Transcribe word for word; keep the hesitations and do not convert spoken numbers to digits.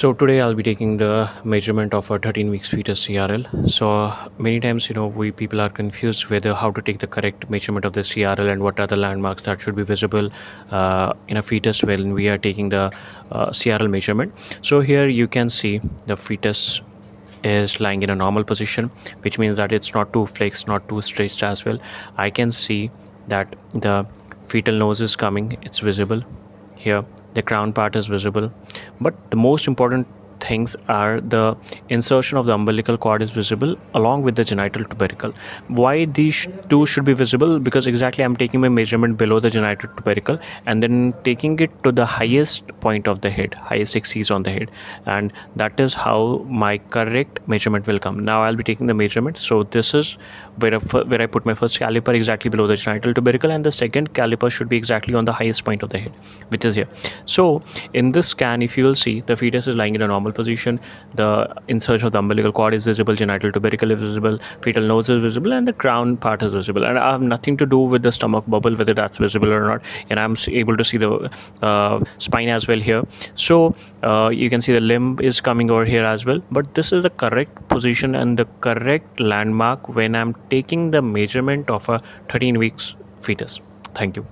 So today I'll be taking the measurement of a thirteen weeks fetus C R L. So many times, you know, we people are confused whether how to take the correct measurement of the C R L and what are the landmarks that should be visible uh, in a fetus when we are taking the uh, C R L measurement. So here you can see the fetus is lying in a normal position, which means that it's not too flexed, not too stretched as well. I can see that the fetal nose is coming, it's visible here, the crown part is visible, but the most important things are the insertion of the umbilical cord is visible along with the genital tubercle. Why these two should be visible? Because exactly I'm taking my measurement below the genital tubercle and then taking it to the highest point of the head, highest axis on the head, and that is how my correct measurement will come. Now I'll be taking the measurement. So this is where I, where I put my first caliper, exactly below the genital tubercle, and the second caliper should be exactly on the highest point of the head, which is here. So in this scan, if you will see, the fetus is lying in a normal position, the insertion of the umbilical cord is visible, genital tubercle is visible, fetal nose is visible, and the crown part is visible. And I have nothing to do with the stomach bubble, whether that's visible or not, and I'm able to see the uh, spine as well here. So uh, you can see the limb is coming over here as well, but this is the correct position and the correct landmark when I'm taking the measurement of a thirteen weeks fetus. Thank you.